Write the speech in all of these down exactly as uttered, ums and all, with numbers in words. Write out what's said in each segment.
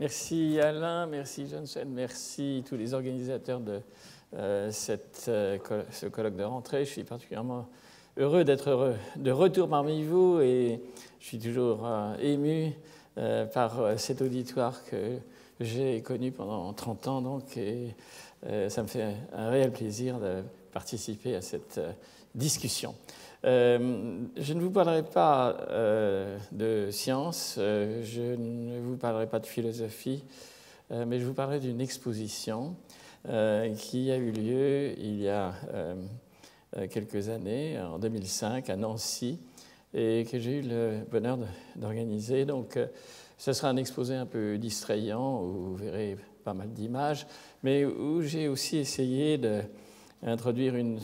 Merci Alain, merci Johnson, merci tous les organisateurs de euh, cette, euh, ce colloque de rentrée. Je suis particulièrement heureux d'être heureux de retour parmi vous et je suis toujours euh, ému euh, par cet auditoire que j'ai connu pendant trente ans. Donc, et, euh, ça me fait un réel plaisir de participer à cette euh, discussion. Euh, je ne vous parlerai pas euh, de science, euh, je ne vous parlerai pas de philosophie, euh, mais je vous parlerai d'une exposition euh, qui a eu lieu il y a euh, quelques années, en deux mille cinq, à Nancy, et que j'ai eu le bonheur d'organiser. Donc, euh, ce sera un exposé un peu distrayant, où vous verrez pas mal d'images, mais où j'ai aussi essayé d'introduire une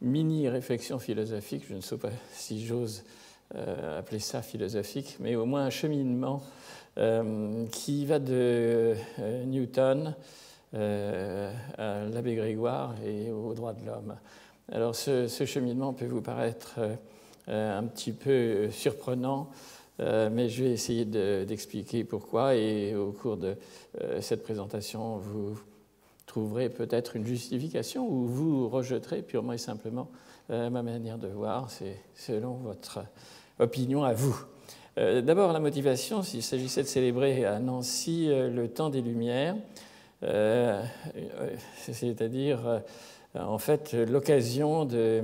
mini-réflexion philosophique, je ne sais pas si j'ose euh, appeler ça philosophique, mais au moins un cheminement euh, qui va de euh, Newton euh, à l'abbé Grégoire et aux droits de l'homme. Alors ce, ce cheminement peut vous paraître euh, un petit peu surprenant, euh, mais je vais essayer d'expliquer de, pourquoi, et au cours de euh, cette présentation, vous trouverez peut-être une justification ou vous rejeterez purement et simplement euh, ma manière de voir, c'est selon votre opinion à vous. Euh, D'abord, la motivation, s'il s'agissait de célébrer à Nancy euh, le temps des Lumières, euh, euh, c'est-à-dire euh, en fait l'occasion de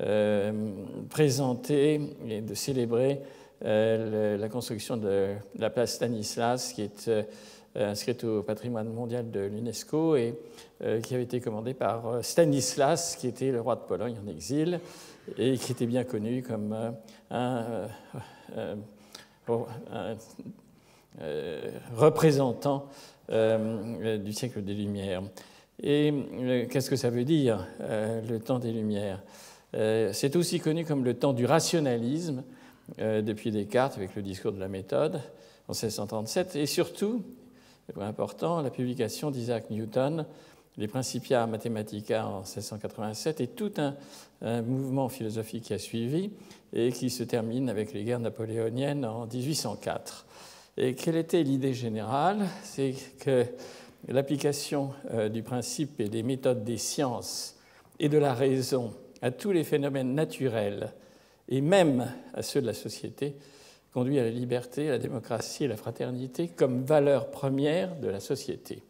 euh, présenter et de célébrer euh, le, la construction de la place Stanislas, qui est euh, inscrite au patrimoine mondial de l'UNESCO et euh, qui avait été commandée par Stanislas, qui était le roi de Pologne en exil et qui était bien connu comme euh, un, euh, un euh, représentant euh, du siècle des Lumières. Et euh, qu'est-ce que ça veut dire, euh, le temps des Lumières? euh, C'est aussi connu comme le temps du rationalisme, euh, depuis Descartes avec le discours de la méthode en mille sept cent trente-sept, et surtout, c'est important, la publication d'Isaac Newton, les Principia Mathematica en mille sept cent quatre-vingt-sept, et tout un, un mouvement philosophique qui a suivi et qui se termine avec les guerres napoléoniennes en mille huit cent quatre. Et quelle était l'idée générale? C'est que l'application euh, du principe et des méthodes des sciences et de la raison à tous les phénomènes naturels et même à ceux de la société conduit à la liberté, à la démocratie et à la fraternité comme valeurs premières de la société.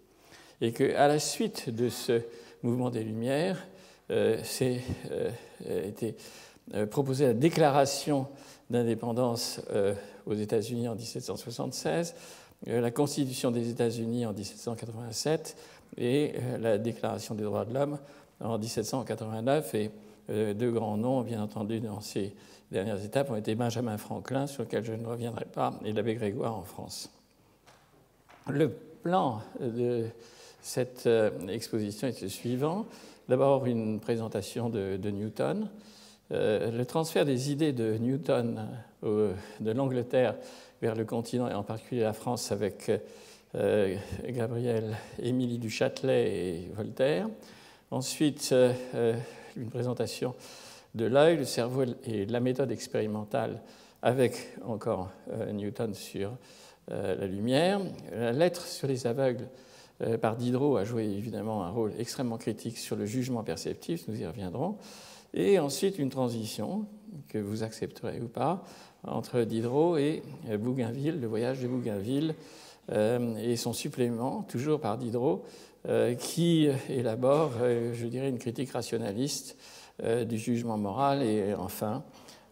Et qu'à la suite de ce mouvement des Lumières, euh, c'est euh, été euh, proposée la déclaration d'indépendance euh, aux États-Unis en mille sept cent soixante-seize, euh, la Constitution des États-Unis en mille sept cent quatre-vingt-sept et euh, la Déclaration des droits de l'homme en mille sept cent quatre-vingt-neuf. Et euh, deux grands noms, bien entendu, dans ces dernières étapes ont été Benjamin Franklin, sur lequel je ne reviendrai pas, et l'abbé Grégoire en France. Le plan de cette exposition est le suivant. D'abord, une présentation de, de Newton. Euh, le transfert des idées de Newton au, de l'Angleterre vers le continent, et en particulier la France, avec euh, Gabrielle Émilie du Châtelet et Voltaire. Ensuite, euh, une présentation de l'œil, le cerveau et la méthode expérimentale avec encore euh, Newton sur euh, la lumière. La lettre sur les aveugles euh, par Diderot a joué évidemment un rôle extrêmement critique sur le jugement perceptif, nous y reviendrons. Et ensuite une transition, que vous accepterez ou pas, entre Diderot et Bougainville, le voyage de Bougainville euh, et son supplément, toujours par Diderot, euh, qui élabore, euh, je dirais, une critique rationaliste Euh, du jugement moral. Et enfin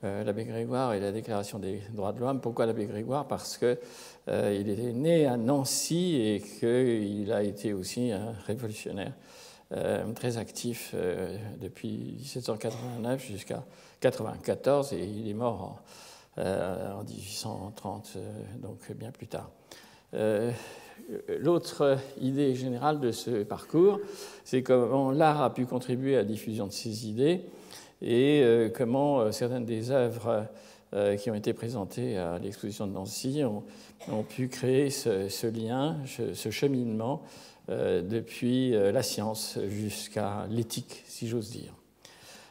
euh, l'abbé Grégoire et la Déclaration des droits de l'homme. Pourquoi l'abbé Grégoire? Parce qu'il euh, était né à Nancy et qu'il a été aussi un révolutionnaire euh, très actif euh, depuis mille sept cent quatre-vingt-neuf jusqu'à mille sept cent quatre-vingt-quatorze, et il est mort en, euh, en mille huit cent trente, euh, donc bien plus tard. Euh, L'autre idée générale de ce parcours, c'est comment l'art a pu contribuer à la diffusion de ces idées et comment certaines des œuvres qui ont été présentées à l'exposition de Nancy ont, ont pu créer ce, ce lien, ce cheminement depuis la science jusqu'à l'éthique, si j'ose dire.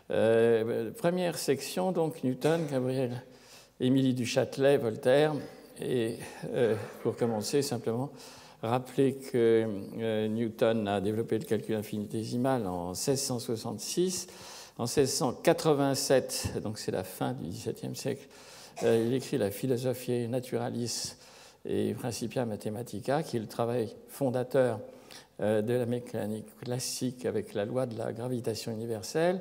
Euh, première section, donc Newton, Gabrielle, Émilie du Châtelet, Voltaire. Et euh, pour commencer, simplement, Rappelez que euh, Newton a développé le calcul infinitésimal en seize cent soixante-six. En seize cent quatre-vingt-sept, donc c'est la fin du dix-septième siècle, euh, il écrit la Philosophiae Naturalis et Principia Mathematica, qui est le travail fondateur euh, de la mécanique classique avec la loi de la gravitation universelle.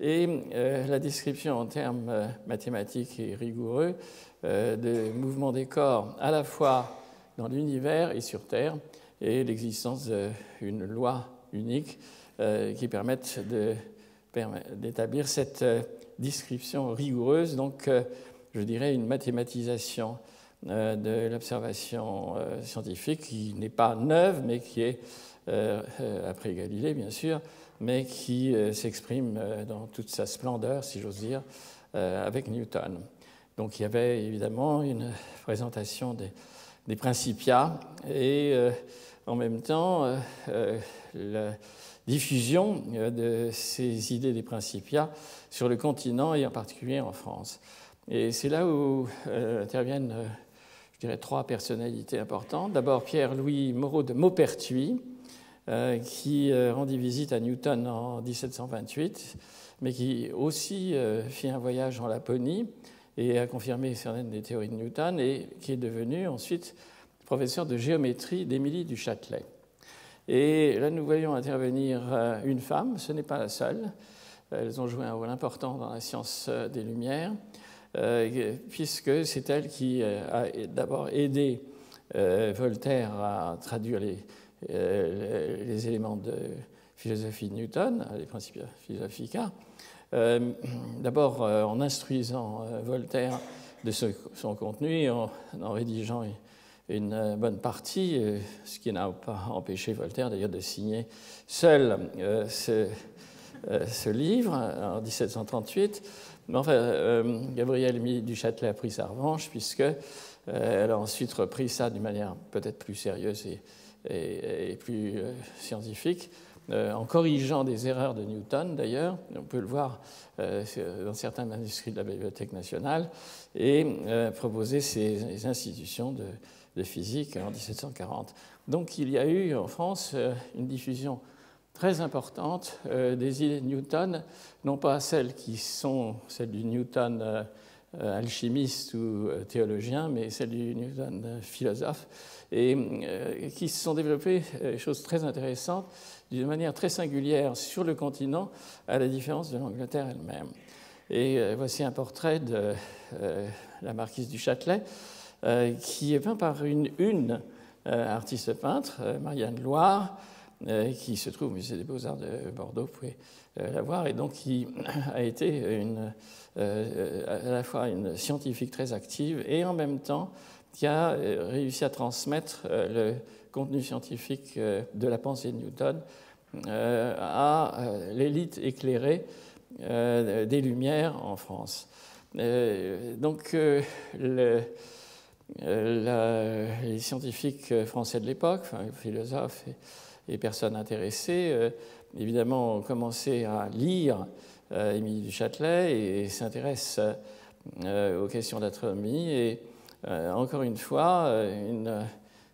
Et euh, la description en termes euh, mathématiques et rigoureux euh, des mouvements des corps à la fois dans l'univers et sur Terre, et l'existence d'une loi unique euh, qui permette d'établir cette euh, description rigoureuse, donc euh, je dirais une mathématisation euh, de l'observation euh, scientifique qui n'est pas neuve, mais qui est, euh, euh, après Galilée bien sûr, mais qui euh, s'exprime euh, dans toute sa splendeur, si j'ose dire, euh, avec Newton. Donc il y avait évidemment une présentation des, des Principia et euh, en même temps euh, euh, la diffusion de ces idées des Principia sur le continent et en particulier en France. Et c'est là où euh, interviennent, euh, je dirais, trois personnalités importantes. D'abord Pierre-Louis Moreau de Maupertuis, Euh, qui euh, rendit visite à Newton en dix-sept cent vingt-huit, mais qui aussi euh, fit un voyage en Laponie et a confirmé certaines des théories de Newton, et qui est devenu ensuite professeur de géométrie d'Émilie du Châtelet. Et là, nous voyons intervenir euh, une femme, ce n'est pas la seule. Elles ont joué un rôle important dans la science euh, des Lumières, euh, puisque c'est elle qui euh, a d'abord aidé euh, Voltaire à traduire les Euh, les éléments de philosophie de Newton, les principes philosophiques. Euh, D'abord euh, en instruisant euh, Voltaire de ce, son contenu et en, en rédigeant une, une bonne partie, euh, ce qui n'a pas empêché Voltaire d'ailleurs de signer seul euh, ce, euh, ce livre en dix-sept cent trente-huit. Mais enfin, euh, Gabrielle Émilie du Châtelet a pris sa revanche, puisqu'elle euh, a ensuite repris ça d'une manière peut-être plus sérieuse et et plus scientifique, en corrigeant des erreurs de Newton, d'ailleurs, on peut le voir dans certaines manuscrits de la Bibliothèque nationale, et proposer ces institutions de physique en dix-sept cent quarante. Donc il y a eu en France une diffusion très importante des idées de Newton, non pas celles qui sont celles du Newton alchimiste ou théologien, mais celles du Newton philosophe, et euh, qui se sont développées, euh, choses très intéressantes, d'une manière très singulière sur le continent, à la différence de l'Angleterre elle-même. Et euh, voici un portrait de euh, la marquise du Châtelet, euh, qui est peint par une, une euh, artiste peintre, euh, Marianne Loire, euh, qui se trouve au Musée des Beaux-Arts de Bordeaux, vous pouvez euh, la voir, et donc qui a été une, euh, à la fois une scientifique très active et en même temps qui a réussi à transmettre le contenu scientifique de la pensée de Newton à l'élite éclairée des Lumières en France. Donc, le, la, les scientifiques français de l'époque, enfin, philosophes et, et personnes intéressées, évidemment, ont commencé à lire Émilie du Châtelet et, et s'intéressent aux questions d'astronomie et Euh, encore une fois, euh, une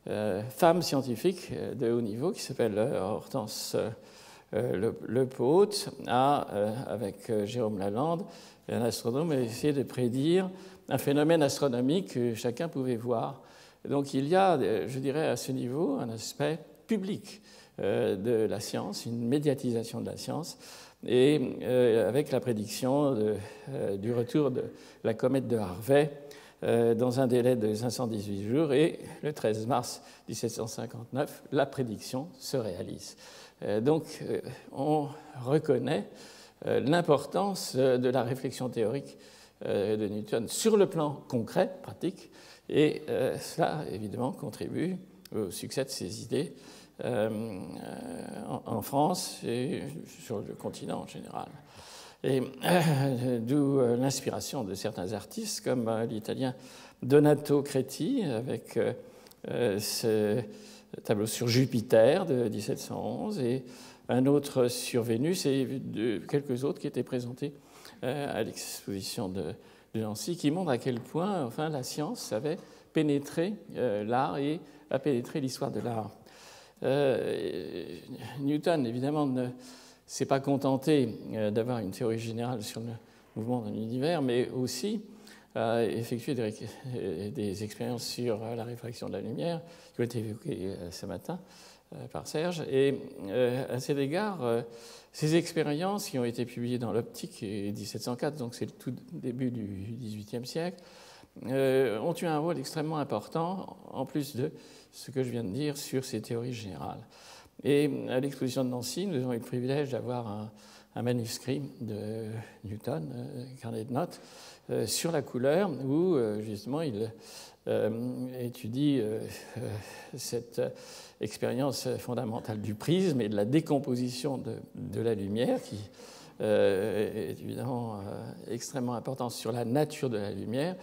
euh, femme scientifique euh, de haut niveau qui s'appelle euh, Hortense euh, Lepaute, a, euh, avec euh, Jérôme Lalande, un astronome, a essayé de prédire un phénomène astronomique que chacun pouvait voir. Donc il y a, je dirais, à ce niveau, un aspect public euh, de la science, une médiatisation de la science, et euh, avec la prédiction de, euh, du retour de la comète de Harvey, dans un délai de cinq cent dix-huit jours, et le treize mars dix-sept cent cinquante-neuf, la prédiction se réalise. Donc, on reconnaît l'importance de la réflexion théorique de Newton sur le plan concret, pratique, et cela, évidemment, contribue au succès de ses idées en France et sur le continent en général. Et euh, d'où euh, l'inspiration de certains artistes, comme euh, l'Italien Donato Creti, avec euh, ce tableau sur Jupiter de dix-sept cent onze, et un autre sur Vénus, et de, quelques autres qui étaient présentés euh, à l'exposition de, de Nancy, qui montrent à quel point enfin, la science avait pénétré euh, l'art et a pénétré l'histoire de l'art. Euh, Newton, évidemment, ne s'est pas contenté d'avoir une théorie générale sur le mouvement de l'univers, mais aussi a effectué des, des expériences sur la réfraction de la lumière, qui ont été évoquées ce matin par Serge. Et euh, à cet égard, euh, ces expériences qui ont été publiées dans l'Optique en dix-sept cent quatre, donc c'est le tout début du dix-huitième siècle, euh, ont eu un rôle extrêmement important, en plus de ce que je viens de dire sur ces théories générales. Et à l'exposition de Nancy, nous avons eu le privilège d'avoir un, un manuscrit de Newton, euh, carnet de notes, euh, sur la couleur, où euh, justement il euh, étudie euh, euh, cette expérience fondamentale du prisme et de la décomposition de, de la lumière, qui euh, est évidemment euh, extrêmement importante sur la nature de la lumière,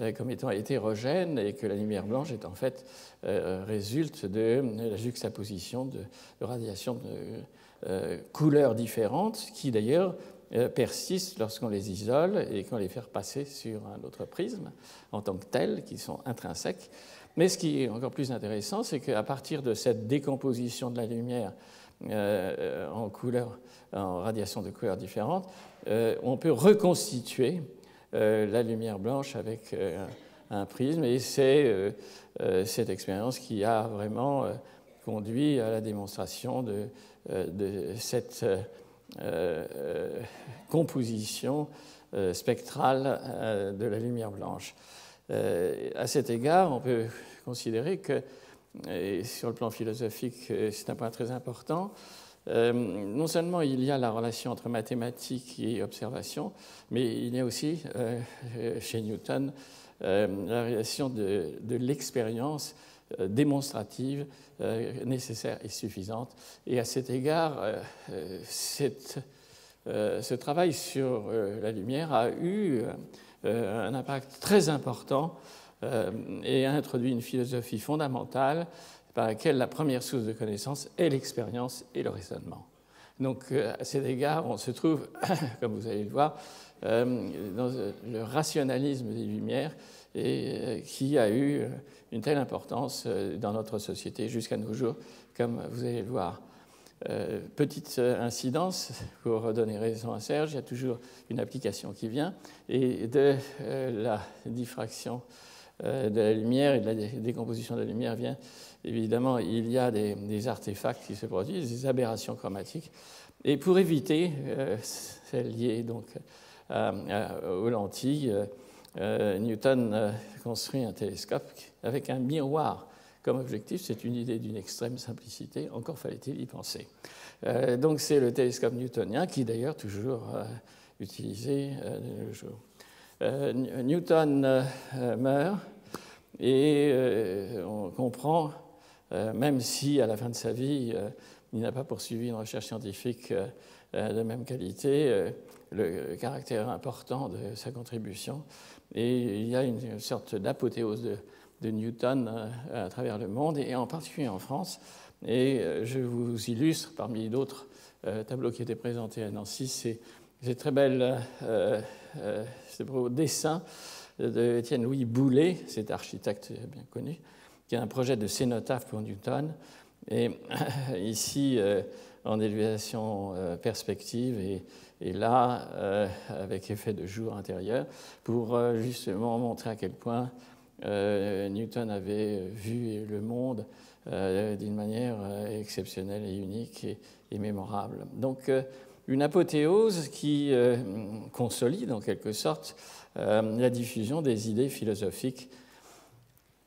euh, comme étant hétérogène, et que la lumière blanche est en fait euh, résulte de la juxtaposition de, de radiations de euh, couleurs différentes, qui d'ailleurs euh, persistent lorsqu'on les isole et qu'on les fait passer sur un autre prisme en tant que tels, qui sont intrinsèques. Mais ce qui est encore plus intéressant, c'est qu'à partir de cette décomposition de la lumière euh, en couleurs, en radiations de couleurs différentes, euh, on peut reconstituer euh, la lumière blanche avec euh, un prisme. Et c'est euh, euh, cette expérience qui a vraiment euh, conduit à la démonstration de, euh, de cette euh, euh, composition euh, spectrale euh, de la lumière blanche. Euh, à cet égard, on peut considérer que, et sur le plan philosophique, c'est un point très important, euh, non seulement il y a la relation entre mathématiques et observation, mais il y a aussi, euh, chez Newton, euh, la relation de, de l'expérience euh, démonstrative euh, nécessaire et suffisante. Et à cet égard, euh, cette, euh, ce travail sur euh, la lumière a eu... Euh, Euh, un impact très important euh, et a introduit une philosophie fondamentale par laquelle la première source de connaissance est l'expérience et le raisonnement. Donc, euh, à cet égard, on se trouve, comme vous allez le voir, euh, dans le rationalisme des Lumières et euh, qui a eu une telle importance euh, dans notre société jusqu'à nos jours, comme vous allez le voir. Euh, petite incidence, pour donner raison à Serge, il y a toujours une application qui vient, et de euh, la diffraction euh, de la lumière et de la décomposition de la lumière vient, évidemment, il y a des, des artefacts qui se produisent, des aberrations chromatiques, et pour éviter euh, celles liées donc, à, à, aux lentilles, euh, Newton euh, construit un télescope avec un miroir. Comme objectif, c'est une idée d'une extrême simplicité, encore fallait-il y penser. Euh, donc c'est le télescope newtonien qui est d'ailleurs toujours euh, utilisé euh, de nos jours. Euh, Newton euh, meurt et euh, on comprend, euh, même si à la fin de sa vie, euh, il n'a pas poursuivi une recherche scientifique euh, de même qualité, euh, le caractère important de sa contribution. Et il y a une, une sorte d'apothéose de de Newton à travers le monde, et en particulier en France. Et je vous illustre, parmi d'autres tableaux qui étaient présentés à Nancy, ces, ces très belles euh, euh, ces beaux dessins de Étienne-Louis Boulet, cet architecte bien connu, qui a un projet de cénotaphe pour Newton. Et ici, euh, en élévation euh, perspective, et, et là, euh, avec effet de jour intérieur, pour euh, justement montrer à quel point Euh, Newton avait vu le monde euh, d'une manière euh, exceptionnelle et unique et, et mémorable. Donc euh, une apothéose qui euh, consolide en quelque sorte euh, la diffusion des idées philosophiques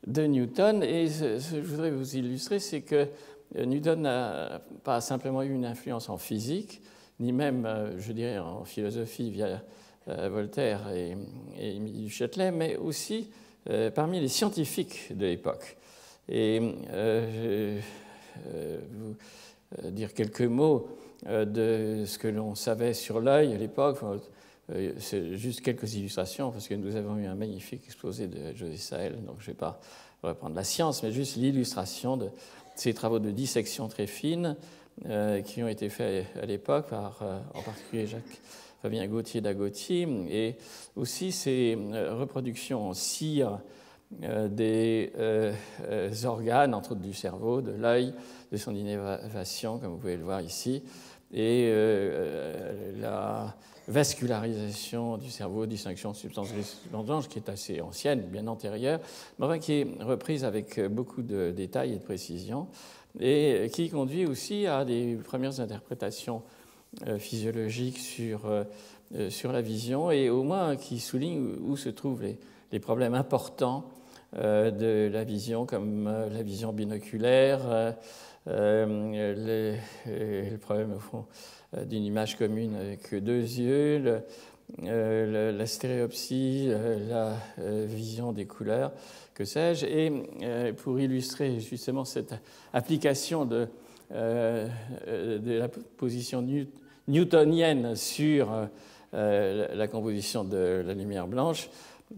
de Newton. Et ce, ce que je voudrais vous illustrer, c'est que Newton n'a pas simplement eu une influence en physique, ni même, euh, je dirais, en philosophie via euh, Voltaire et, et Émilie du Châtelet, mais aussi parmi les scientifiques de l'époque. Et euh, je vais vous dire quelques mots de ce que l'on savait sur l'œil à l'époque. C'est juste quelques illustrations, parce que nous avons eu un magnifique exposé de José Sahel, donc je ne vais pas reprendre la science, mais juste l'illustration de ces travaux de dissection très fine euh, qui ont été faits à l'époque par, euh, en particulier, Jacques Fabien Gautier d'Agoty, et aussi ces reproductions en cire euh, des euh, euh, organes, entre autres du cerveau, de l'œil, de son innervation, comme vous pouvez le voir ici, et euh, la vascularisation du cerveau, distinction de substance grise-blanche, qui est assez ancienne, bien antérieure, mais enfin qui est reprise avec beaucoup de détails et de précision, et qui conduit aussi à des premières interprétations euh, physiologiques sur, euh, sur la vision, et au moins qui souligne où se trouvent les, les problèmes importants euh, de la vision, comme euh, la vision binoculaire, euh, Euh, le, le problème, au fond, d'une image commune avec deux yeux, le, euh, la stéréopsie, la vision des couleurs, que sais-je. Et euh, pour illustrer justement cette application de, euh, de la position newt newtonienne sur euh, la composition de la lumière blanche,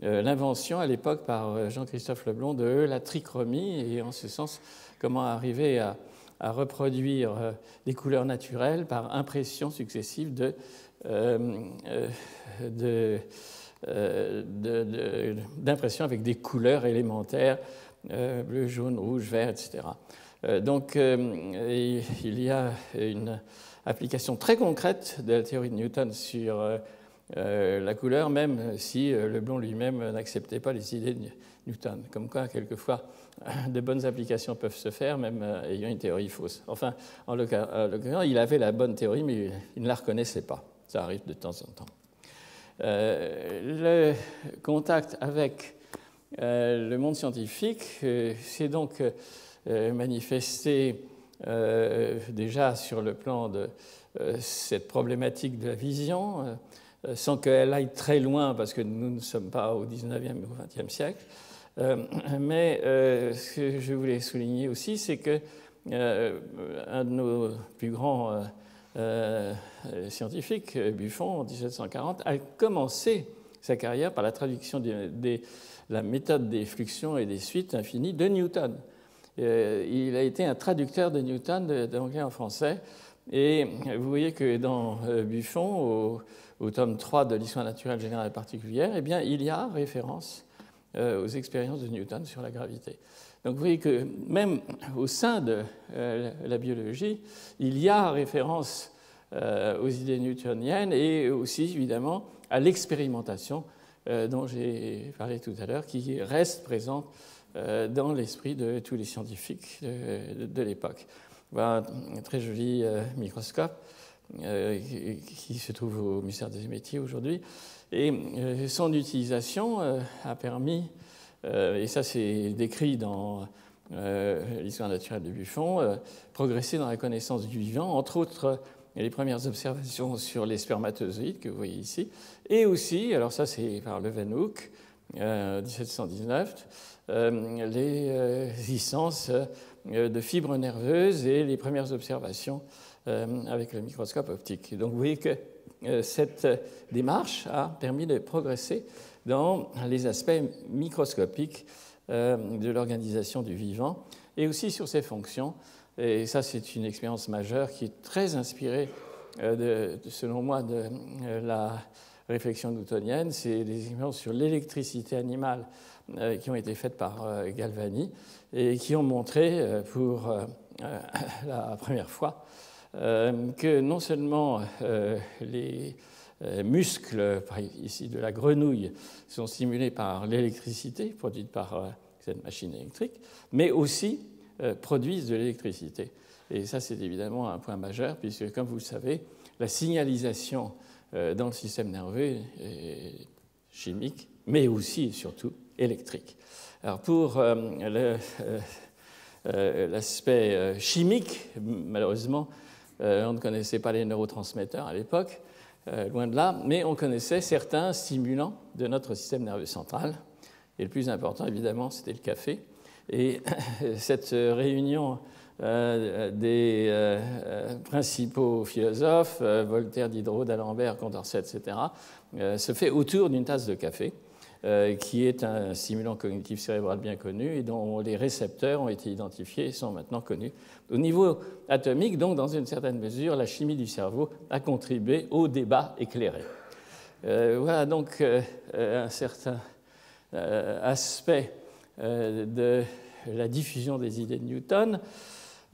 euh, l'invention à l'époque par Jean-Christophe Leblond de la trichromie, et en ce sens, comment arriver à à reproduire euh, des couleurs naturelles par impression successive de, euh, euh, de, euh, de, de, d'impression avec des couleurs élémentaires, euh, bleu, jaune, rouge, vert, et cetera. Euh, donc, euh, il y a une application très concrète de la théorie de Newton sur euh, euh, la couleur, même si euh, Leblond lui-même n'acceptait pas les idées de Newton. Comme quoi, quelquefois, de bonnes applications peuvent se faire, même euh, ayant une théorie fausse. Enfin, en l'occurrence, il avait la bonne théorie, mais il ne la reconnaissait pas. Ça arrive de temps en temps. Euh, le contact avec euh, le monde scientifique euh, s'est donc euh, manifesté euh, déjà sur le plan de euh, cette problématique de la vision, euh, sans qu'elle aille très loin, parce que nous ne sommes pas au dix-neuvième ou au vingtième siècle. Euh, mais euh, ce que je voulais souligner aussi, c'est que euh, un de nos plus grands euh, euh, scientifiques, Buffon, en mille sept cent quarante, a commencé sa carrière par la traduction de, de la méthode des fluxions et des suites infinies de Newton. Euh, il a été un traducteur de Newton d'anglais en français, et vous voyez que dans euh, Buffon, au, au tome trois de l'Histoire naturelle générale et particulière, eh bien, il y a référence aux expériences de Newton sur la gravité. Donc vous voyez que même au sein de euh, la biologie, il y a référence euh, aux idées newtoniennes et aussi évidemment à l'expérimentation euh, dont j'ai parlé tout à l'heure, qui reste présente euh, dans l'esprit de tous les scientifiques de, de, de l'époque. Voilà un très joli euh, microscope euh, qui, qui se trouve au musée des métiers aujourd'hui. Et euh, son utilisation euh, a permis, euh, et ça c'est décrit dans euh, l'Histoire naturelle de Buffon, euh, progresser dans la connaissance du vivant, entre autres euh, les premières observations sur les spermatozoïdes que vous voyez ici, et aussi, alors ça c'est par Leeuwenhoek, euh, mille sept cent dix-neuf, euh, les euh, essences euh, de fibres nerveuses et les premières observations euh, avec le microscope optique. Et donc vous voyez que cette démarche a permis de progresser dans les aspects microscopiques de l'organisation du vivant et aussi sur ses fonctions. Et ça, c'est une expérience majeure qui est très inspirée, de, selon moi, de la réflexion newtonienne. C'est des expériences sur l'électricité animale qui ont été faites par Galvani et qui ont montré pour la première fois Euh, que non seulement euh, les euh, muscles ici de la grenouille sont stimulés par l'électricité produite par euh, cette machine électrique, mais aussi euh, produisent de l'électricité. Et ça, c'est évidemment un point majeur, puisque, comme vous le savez, la signalisation euh, dans le système nerveux est chimique, mais aussi et surtout électrique. Alors, pour euh, le, euh, euh, l'aspect euh, chimique, malheureusement, Euh, on ne connaissait pas les neurotransmetteurs à l'époque, euh, loin de là, mais on connaissait certains stimulants de notre système nerveux central. Et le plus important, évidemment, c'était le café. Et cette réunion euh, des euh, principaux philosophes, euh, Voltaire, Diderot, D'Alembert, Condorcet, et cetera, euh, se fait autour d'une tasse de café, euh, qui est un stimulant cognitif cérébral bien connu et dont les récepteurs ont été identifiés et sont maintenant connus. Au niveau atomique, donc, dans une certaine mesure, la chimie du cerveau a contribué au débat éclairé. Euh, voilà donc euh, un certain euh, aspect euh, de la diffusion des idées de Newton.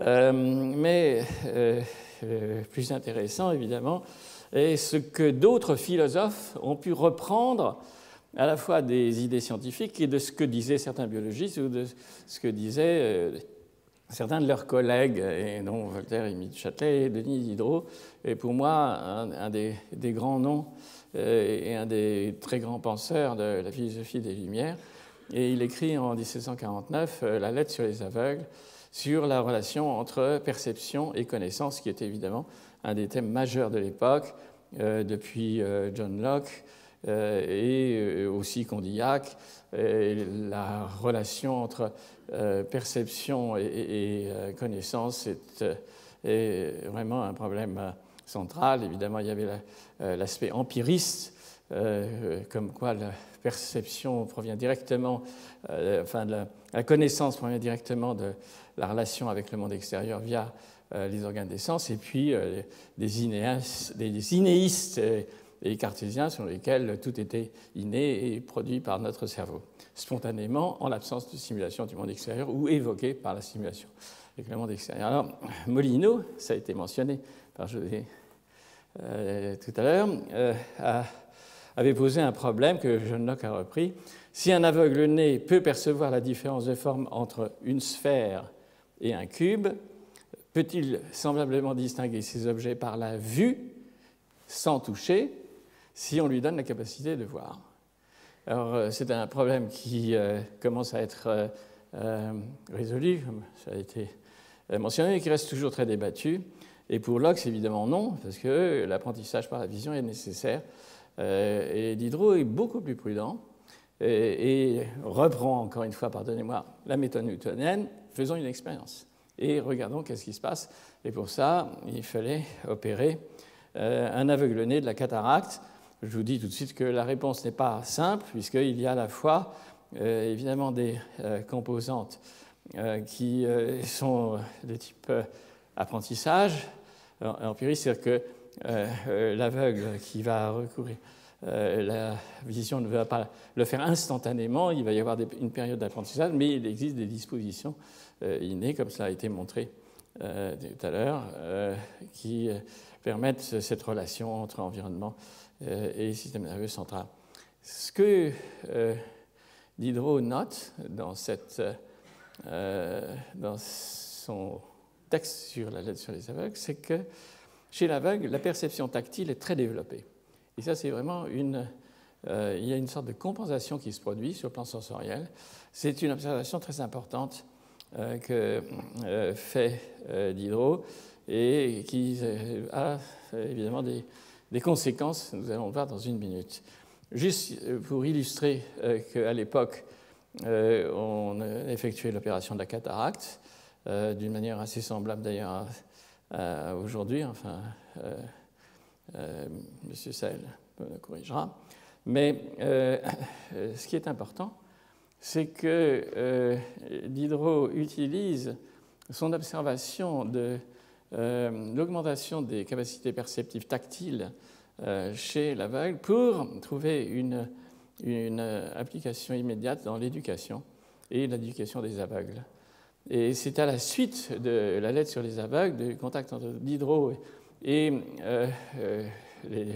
Euh, mais euh, euh, plus intéressant, évidemment, est ce que d'autres philosophes ont pu reprendre à la fois des idées scientifiques et de ce que disaient certains biologistes ou de ce que disaient euh, certains de leurs collègues, et dont Voltaire, Émilie du Châtelet et Denis Diderot, est pour moi un, un des, des grands noms euh, et un des très grands penseurs de la philosophie des Lumières. Et il écrit en mille sept cent quarante-neuf euh, la lettre sur les aveugles, sur la relation entre perception et connaissance, qui est évidemment un des thèmes majeurs de l'époque, euh, depuis euh, John Locke, et aussi Condillac, et la relation entre euh, perception et, et, et connaissance est, est vraiment un problème central. Évidemment, il y avait l'aspect la, empiriste, euh, comme quoi la perception provient directement, euh, enfin la, la connaissance provient directement de la relation avec le monde extérieur via euh, les organes des sens, et puis euh, des, inéas, des, des inéistes, euh, et cartésiens sur lesquels tout était inné et produit par notre cerveau, spontanément, en l'absence de simulation du monde extérieur ou évoqué par la simulation avec le monde extérieur. Alors, Molyneux, ça a été mentionné par José euh, tout à l'heure, euh, avait posé un problème que John Locke a repris. Si un aveugle-né peut percevoir la différence de forme entre une sphère et un cube, peut-il semblablement distinguer ces objets par la vue sans toucher, si on lui donne la capacité de voir? Alors, c'est un problème qui euh, commence à être euh, résolu, comme ça a été mentionné, mais qui reste toujours très débattu. Et pour Locke, c'est évidemment non, parce que l'apprentissage par la vision est nécessaire. Euh, et Diderot est beaucoup plus prudent et, et reprend, encore une fois, pardonnez-moi, la méthode newtonienne, faisons une expérience et regardons qu'est-ce qui se passe. Et pour ça, il fallait opérer Euh, un aveugle-né de la cataracte. Je vous dis tout de suite que la réponse n'est pas simple, puisqu'il y a à la fois, euh, évidemment, des euh, composantes euh, qui euh, sont de type euh, apprentissage. Empirique, c'est-à-dire que euh, euh, l'aveugle qui va recourir, euh, la vision ne va pas le faire instantanément, il va y avoir des, une période d'apprentissage, mais il existe des dispositions euh, innées, comme cela a été montré euh, tout à l'heure, euh, qui... Euh, permettre cette relation entre environnement euh, et système nerveux central. Ce que euh, Diderot note dans, cette, euh, dans son texte sur la lettre sur les aveugles, c'est que chez l'aveugle, la perception tactile est très développée. Et ça, c'est vraiment une... Euh, il y a une sorte de compensation qui se produit sur le plan sensoriel. C'est une observation très importante euh, que euh, fait euh, Diderot, et qui a évidemment des, des conséquences, nous allons le voir dans une minute. Juste pour illustrer euh, qu'à l'époque, euh, on effectuait l'opération de la cataracte, euh, d'une manière assez semblable d'ailleurs à, à aujourd'hui, enfin, euh, euh, monsieur Sahel me corrigera, mais euh, ce qui est important, c'est que euh, Diderot utilise son observation de Euh, l'augmentation des capacités perceptives tactiles euh, chez l'aveugle pour trouver une, une application immédiate dans l'éducation et l'éducation des aveugles. Et c'est à la suite de la lettre sur les aveugles, du contact entre Diderot et euh, euh, les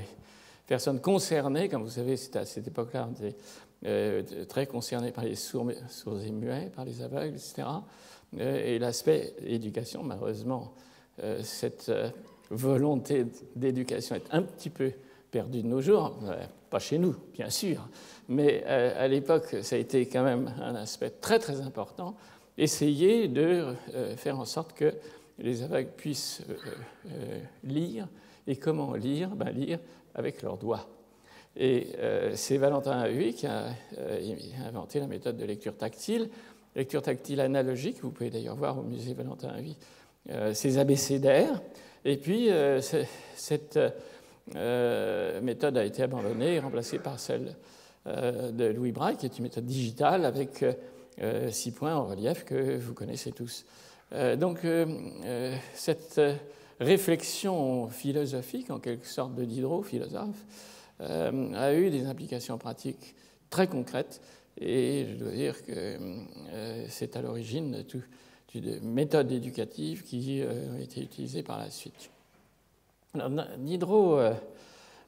personnes concernées. Comme vous savez, c'était à cette époque-là, on était euh, très concernés par les sourds, sourds et muets, par les aveugles, et cetera. Et l'aspect éducation, malheureusement, cette volonté d'éducation est un petit peu perdue de nos jours, pas chez nous, bien sûr, mais à l'époque, ça a été quand même un aspect très, très important, essayer de faire en sorte que les aveugles puissent lire. Et comment lire? Ben, lire avec leurs doigts. Et c'est Valentin Haüy qui a inventé la méthode de lecture tactile, lecture tactile analogique, vous pouvez d'ailleurs voir au musée Valentin Haüy, Euh, ces abécédaires, et puis euh, cette euh, méthode a été abandonnée et remplacée par celle euh, de Louis Braille, qui est une méthode digitale avec euh, six points en relief que vous connaissez tous. Euh, donc euh, euh, cette réflexion philosophique, en quelque sorte, de Diderot, philosophe, euh, a eu des implications pratiques très concrètes Et je dois dire que euh, c'est à l'origine de toutes les méthodes éducatives qui euh, ont été utilisées par la suite. Alors, Diderot euh,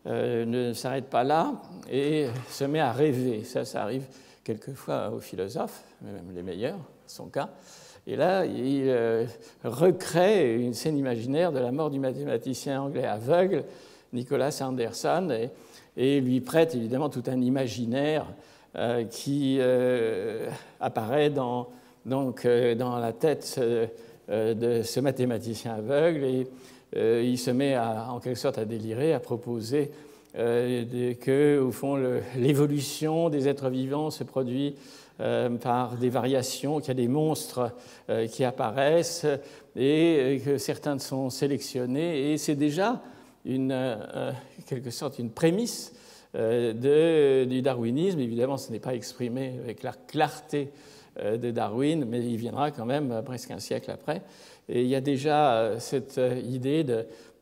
euh, ne s'arrête pas là et se met à rêver. Ça, ça arrive quelquefois aux philosophes, même les meilleurs, son cas. Et là, il euh, recrée une scène imaginaire de la mort du mathématicien anglais aveugle, Nicolas Saunderson, et, et lui prête évidemment tout un imaginaire Euh, qui euh, apparaît dans, donc, euh, dans la tête euh, de ce mathématicien aveugle, et euh, il se met à, en quelque sorte à délirer, à proposer euh, de, que, au fond, l'évolution des êtres vivants se produit euh, par des variations, qu'il y a des monstres euh, qui apparaissent et que certains sont sélectionnés, et c'est déjà une, euh, quelque sorte une prémisse De, du darwinisme. Évidemment, ce n'est pas exprimé avec la clarté de Darwin, mais il viendra quand même presque un siècle après. Et il y a déjà cette idée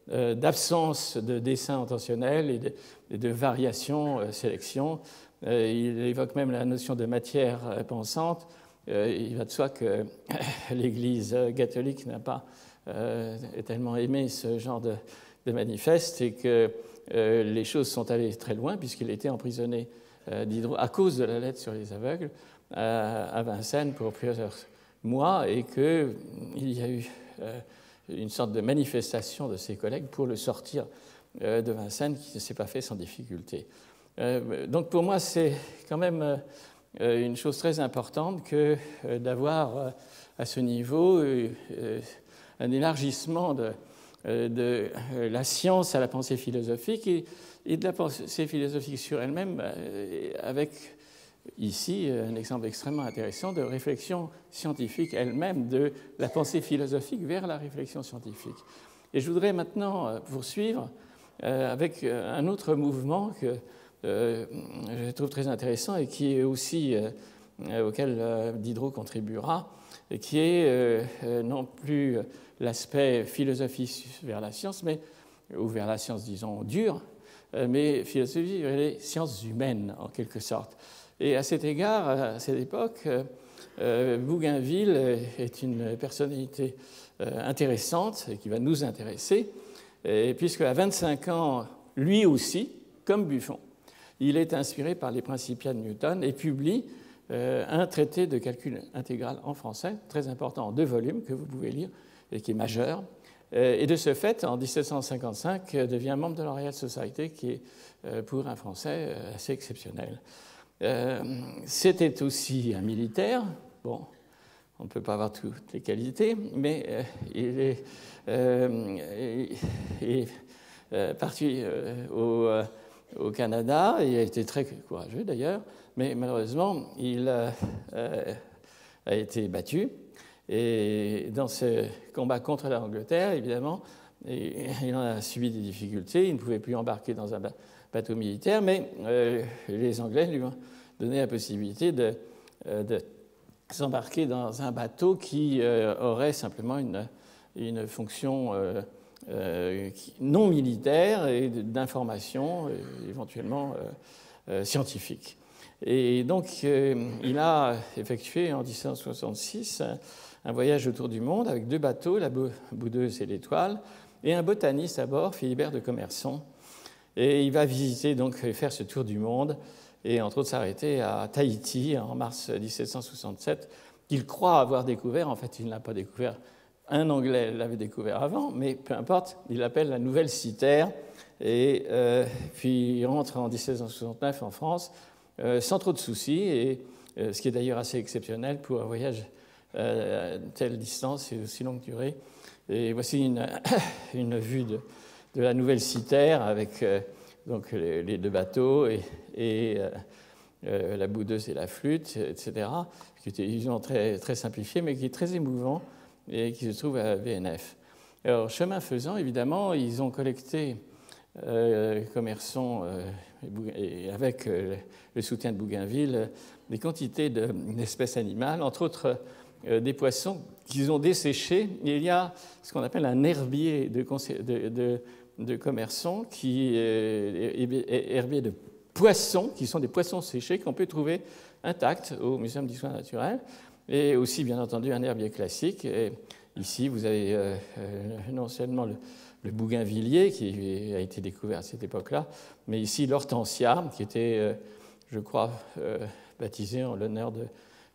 d'absence de, de dessin intentionnel et de, de variation, sélection. Il évoque même la notion de matière pensante. Il va de soi que l'Église catholique n'a pas tellement aimé ce genre de, de manifeste, et que Euh, les choses sont allées très loin, puisqu'il était emprisonné euh, Diderot, à cause de la lettre sur les aveugles, euh, à Vincennes pour plusieurs mois, et qu'il y a eu euh, une sorte de manifestation de ses collègues pour le sortir euh, de Vincennes, qui ne s'est pas fait sans difficulté. Euh, donc pour moi, c'est quand même euh, une chose très importante que euh, d'avoir euh, à ce niveau euh, euh, un élargissement de... de la science à la pensée philosophique et de la pensée philosophique sur elle-même, avec ici un exemple extrêmement intéressant de réflexion scientifique elle-même, de la pensée philosophique vers la réflexion scientifique. Et je voudrais maintenant poursuivre avec un autre mouvement que je trouve très intéressant et qui est aussi auquel Diderot contribuera, qui est non plus l'aspect philosophie vers la science, mais, ou vers la science, disons, dure, mais philosophie vers les sciences humaines, en quelque sorte. Et à cet égard, à cette époque, Bougainville est une personnalité intéressante et qui va nous intéresser, puisque à vingt-cinq ans, lui aussi, comme Buffon, il est inspiré par les Principia de Newton et publie un traité de calcul intégral en français, très important, en deux volumes, que vous pouvez lire, et qui est majeur. Et de ce fait, en mille sept cent cinquante-cinq, devient membre de la Royal Society, qui est, pour un Français, assez exceptionnel. C'était aussi un militaire. Bon, on ne peut pas avoir toutes les qualités, mais il est, euh, il est parti au, au Canada. Il a été très courageux, d'ailleurs, mais malheureusement, il a, a été battu. Et dans ce combat contre l'Angleterre, évidemment, il en a subi des difficultés. Il ne pouvait plus embarquer dans un bateau militaire, mais euh, les Anglais lui ont donné la possibilité de, euh, de s'embarquer dans un bateau qui euh, aurait simplement une, une fonction euh, euh, non militaire et d'information, éventuellement euh, euh, scientifique. Et donc, euh, il a effectué en mille sept cent soixante-six... un voyage autour du monde avec deux bateaux, la Boudeuse et l'Étoile, et un botaniste à bord, Philibert de Commerson. Et il va visiter, donc faire ce tour du monde, et entre autres s'arrêter à Tahiti en mars mille sept cent soixante-sept, qu'il croit avoir découvert. En fait, il ne l'a pas découvert. Un Anglais l'avait découvert avant, mais peu importe, il l'appelle la Nouvelle Cythère. Et euh, puis il rentre en mille sept cent soixante-neuf en France, euh, sans trop de soucis, et, euh, ce qui est d'ailleurs assez exceptionnel pour un voyage à telle distance et aussi longue durée. Et voici une, une vue de, de la Nouvelle Cythère avec euh, donc les, les deux bateaux et, et euh, la boudeuse et la flûte, et cetera, qui était évidemment très, très simplifié, mais qui est très émouvant et qui se trouve à V N F. Alors, chemin faisant, évidemment, ils ont collecté euh, Commerçon euh, et avec euh, le soutien de Bougainville des quantités d'espèces animales, entre autres des poissons qu'ils ont desséchés. Et il y a ce qu'on appelle un herbier de, de, de, de Commerçon, qui est herbier de poissons, qui sont des poissons séchés qu'on peut trouver intacts au Muséum d'histoire naturelle, et aussi, bien entendu, un herbier classique. Et ici, vous avez euh, non seulement le, le bougainvillier, qui a été découvert à cette époque-là, mais ici l'hortensia, qui était, euh, je crois, euh, baptisée en l'honneur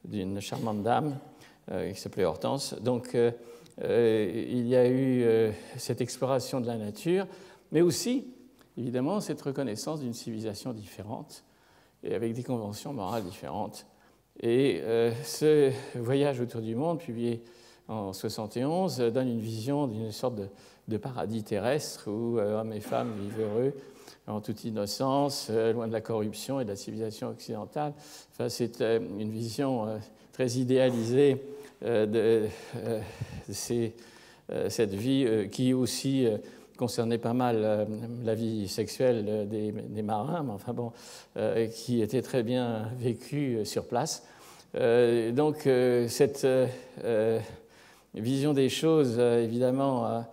d'une charmante dame euh, qui s'appelait Hortense. Donc, euh, euh, il y a eu euh, cette exploration de la nature, mais aussi, évidemment, cette reconnaissance d'une civilisation différente et avec des conventions morales différentes. Et euh, ce voyage autour du monde, publié en soixante et onze, donne une vision d'une sorte de, de paradis terrestre où euh, hommes et femmes vivent heureux en toute innocence, euh, loin de la corruption et de la civilisation occidentale. Enfin, c'est euh, une vision euh, très idéalisée euh, de, euh, de ces, euh, cette vie euh, qui aussi... Euh, concernait pas mal euh, la vie sexuelle euh, des, des marins, mais enfin bon, euh, qui était très bien vécue euh, sur place. Euh, donc euh, cette euh, vision des choses, euh, évidemment,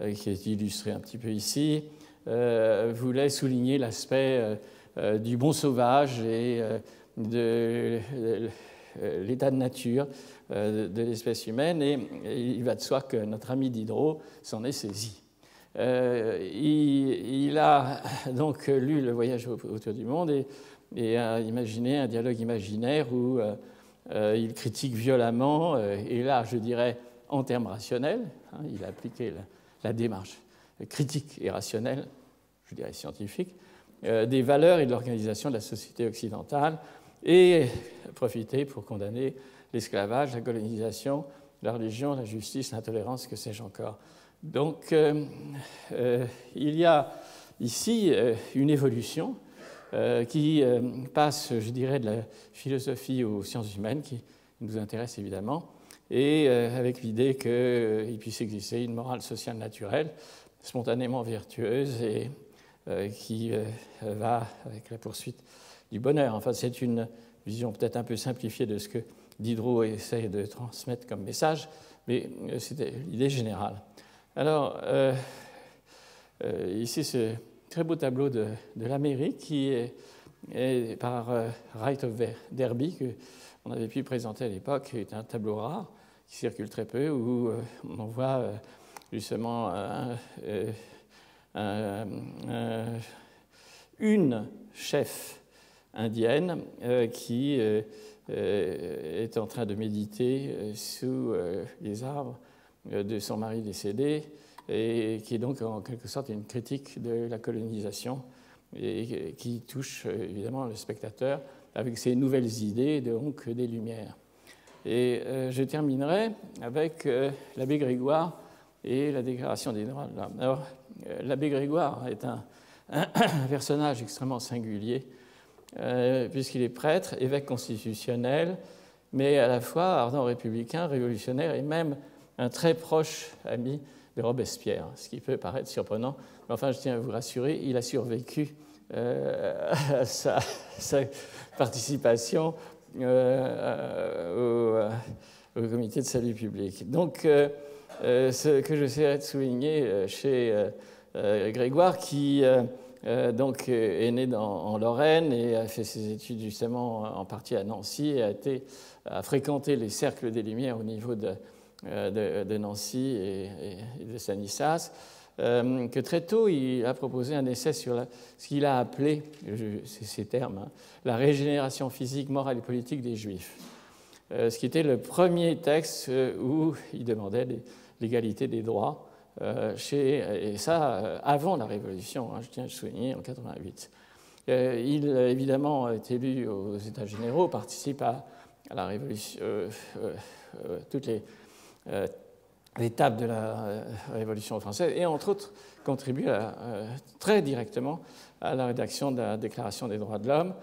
euh, qui est illustrée un petit peu ici, euh, voulait souligner l'aspect euh, euh, du bon sauvage et euh, de euh, l'état de nature euh, de, de l'espèce humaine. Et, et il va de soi que notre ami Diderot s'en est saisi. Euh, il, il a donc lu Le Voyage autour du monde et, et a imaginé un dialogue imaginaire où euh, euh, il critique violemment, euh, et là, je dirais, en termes rationnels, hein, il a appliqué la, la démarche critique et rationnelle, je dirais scientifique, euh, des valeurs et de l'organisation de la société occidentale, et profité pour condamner l'esclavage, la colonisation, la religion, la justice, l'intolérance, que sais-je encore. Donc, euh, euh, il y a ici euh, une évolution euh, qui euh, passe, je dirais, de la philosophie aux sciences humaines, qui nous intéresse évidemment, et euh, avec l'idée qu'il euh, puisse exister une morale sociale naturelle, spontanément vertueuse, et euh, qui euh, va avec la poursuite du bonheur. Enfin, c'est une vision peut-être un peu simplifiée de ce que Diderot essaie de transmettre comme message, mais euh, c'était l'idée générale. Alors, euh, euh, ici, ce très beau tableau de, de l'Amérique qui est, est par euh, Wright of Derby, qu'on avait pu présenter à l'époque, est un tableau rare qui circule très peu, où euh, on voit euh, justement un, euh, un, un, une chef indienne euh, qui euh, euh, est en train de méditer sous euh, les arbres de son mari décédé, et qui est donc en quelque sorte une critique de la colonisation et qui touche évidemment le spectateur avec ses nouvelles idées donc des Lumières. Et euh, je terminerai avec euh, l'abbé Grégoire et la Déclaration des droits de l'homme. Alors, euh, l'abbé Grégoire est un, un personnage extrêmement singulier euh, puisqu'il est prêtre, évêque constitutionnel, mais à la fois ardent républicain, révolutionnaire et même un très proche ami de Robespierre, ce qui peut paraître surprenant. Mais enfin, je tiens à vous rassurer, il a survécu euh, à sa, sa participation euh, au, au comité de salut public. Donc, euh, ce que j'essaierai de souligner chez euh, Grégoire, qui euh, donc, est né dans, en Lorraine et a fait ses études justement en partie à Nancy, et a, été, a fréquenté les cercles des Lumières au niveau de... De, de Nancy et, et de Stanislas, euh, que très tôt il a proposé un essai sur la, ce qu'il a appelé, c'est ces termes, hein, la régénération physique, morale et politique des Juifs, euh, ce qui était le premier texte où il demandait l'égalité des droits, euh, chez, et ça avant la Révolution, hein, je tiens à le souligner, en quatre-vingt-huit. Euh, il, évidemment, est élu aux États généraux, participe à, à la Révolution, euh, euh, euh, toutes les Euh, l'étape de la euh, Révolution française, et entre autres contribue à, euh, très directement à la rédaction de la Déclaration des droits de l'homme,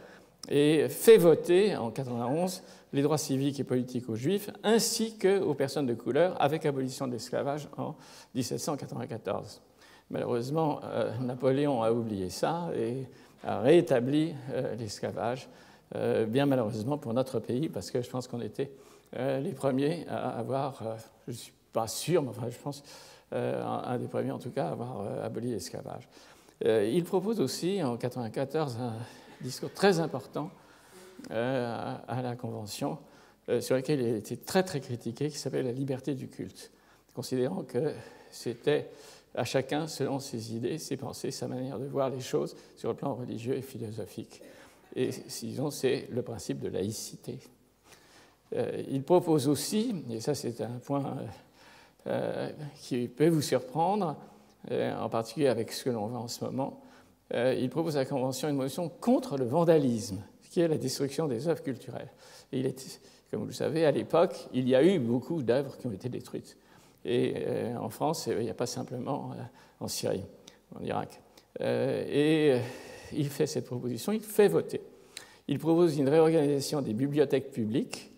et fait voter en mille neuf cent quatre-vingt-onze les droits civiques et politiques aux Juifs ainsi qu'aux personnes de couleur, avec abolition de l'esclavage en mille sept cent quatre-vingt-quatorze. Malheureusement, euh, Napoléon a oublié ça et a rétabli euh, l'esclavage, euh, bien malheureusement pour notre pays, parce que je pense qu'on était Euh, les premiers à avoir, euh, je ne suis pas sûr, mais enfin, je pense, euh, un, un des premiers en tout cas à avoir euh, aboli l'esclavage. Euh, il propose aussi en mille neuf cent quatre-vingt-quatorze un, discours très important euh, à, à la Convention, euh, sur lequel il a été très très critiqué, qui s'appelle « La liberté du culte », considérant que c'était à chacun selon ses idées, ses pensées, sa manière de voir les choses sur le plan religieux et philosophique. Et disons, c'est le principe de laïcité. Euh, il propose aussi, et ça c'est un point euh, qui peut vous surprendre, euh, en particulier avec ce que l'on voit en ce moment, euh, il propose à la Convention une motion contre le vandalisme, qui est la destruction des œuvres culturelles. Et il est, comme vous le savez, à l'époque, il y a eu beaucoup d'œuvres qui ont été détruites. Et euh, en France, il n'y a pas simplement euh, en Syrie, en Irak. Euh, et euh, il fait cette proposition, il fait voter. Il propose une réorganisation des bibliothèques publiques.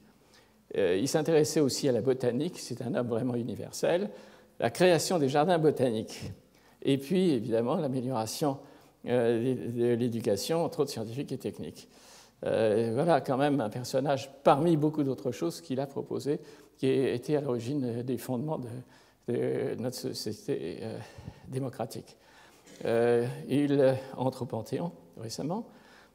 Euh, il s'intéressait aussi à la botanique, c'est un homme vraiment universel, la création des jardins botaniques. Et puis, évidemment, l'amélioration euh, de l'éducation, entre autres scientifique et technique. Euh, voilà quand même un personnage parmi beaucoup d'autres choses qu'il a proposé, qui était à l'origine des fondements de, de notre société euh, démocratique. Euh, il entre au Panthéon récemment,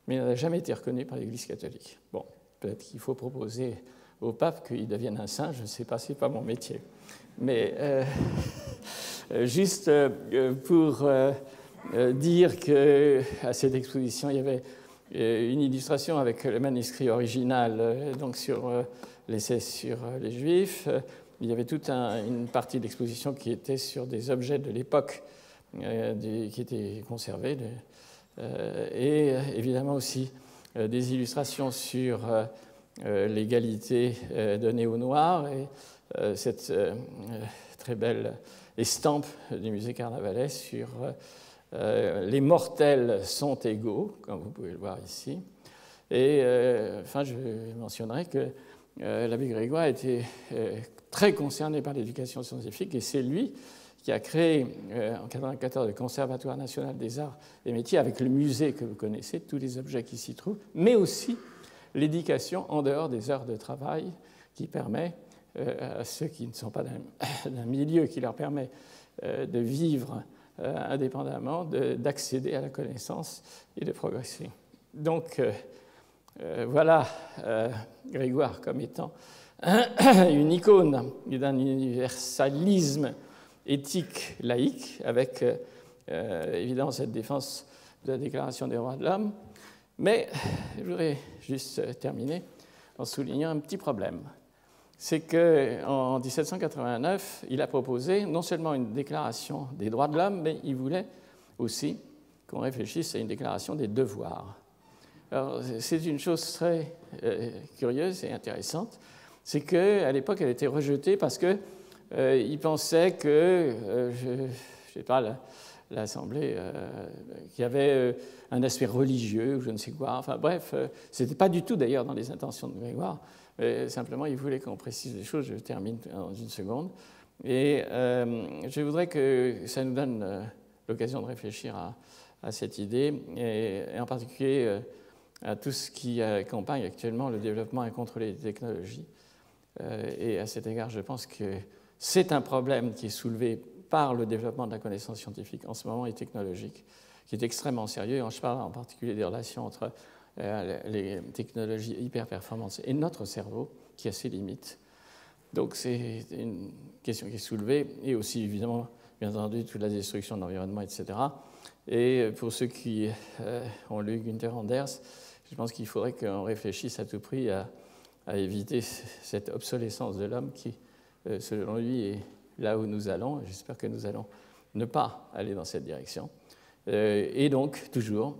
mais il n'a jamais été reconnu par l'Église catholique. Bon, peut-être qu'il faut proposer au pape qu'il devienne un saint, je ne sais pas, ce n'est pas mon métier. Mais euh, juste euh, pour euh, dire qu'à cette exposition, il y avait une illustration avec le manuscrit original euh, donc sur euh, l'essai sur euh, les Juifs. Il y avait toute un, une partie de l'exposition qui était sur des objets de l'époque euh, qui étaient conservés. De, euh, et euh, évidemment aussi euh, des illustrations sur euh, euh, l'égalité euh, donnée aux Noirs et euh, cette euh, très belle estampe du musée Carnavalet sur... Euh, Euh, les mortels sont égaux, comme vous pouvez le voir ici. Et euh, enfin, je mentionnerai que euh, l'abbé Grégoire était euh, très concerné par l'éducation scientifique, et c'est lui qui a créé euh, en mille neuf cent quatre-vingt-quatorze le Conservatoire national des arts et métiers, avec le musée que vous connaissez, tous les objets qui s'y trouvent, mais aussi l'éducation en dehors des heures de travail, qui permet euh, à ceux qui ne sont pas d'un milieu, qui leur permet euh, de vivre Euh, indépendamment, d'accéder à la connaissance et de progresser. Donc, euh, euh, voilà euh, Grégoire comme étant un, une icône d'un universalisme éthique laïque, avec euh, euh, évidemment cette défense de la Déclaration des droits de l'homme. Mais je voudrais juste terminer en soulignant un petit problème. C'est qu'en mille sept cent quatre-vingt-neuf, il a proposé non seulement une déclaration des droits de l'homme, mais il voulait aussi qu'on réfléchisse à une déclaration des devoirs. Alors, c'est une chose très euh, curieuse et intéressante, c'est qu'à l'époque, elle était rejetée parce qu'il euh, pensait que, euh, je ne sais pas, l'Assemblée, euh, qu'il y avait euh, un aspect religieux, je ne sais quoi, enfin bref, euh, ce n'était pas du tout d'ailleurs dans les intentions de Grégoire. Mais simplement, il voulait qu'on précise les choses. Je termine dans une seconde. Et euh, je voudrais que ça nous donne euh, l'occasion de réfléchir à, à cette idée, et, et en particulier euh, à tout ce qui accompagne actuellement le développement incontrôlé des technologies. Euh, et à cet égard, je pense que c'est un problème qui est soulevé par le développement de la connaissance scientifique en ce moment et technologique, qui est extrêmement sérieux. Je parle en particulier des relations entre les technologies hyper-performance et notre cerveau qui a ses limites. Donc c'est une question qui est soulevée, et aussi évidemment, bien entendu, toute la destruction de l'environnement, et cetera. Et pour ceux qui euh, ont lu Günther Anders, je pense qu'il faudrait qu'on réfléchisse à tout prix à, à éviter cette obsolescence de l'homme qui, euh, selon lui, est là où nous allons. J'espère que nous allons ne pas aller dans cette direction. Euh, et donc, toujours...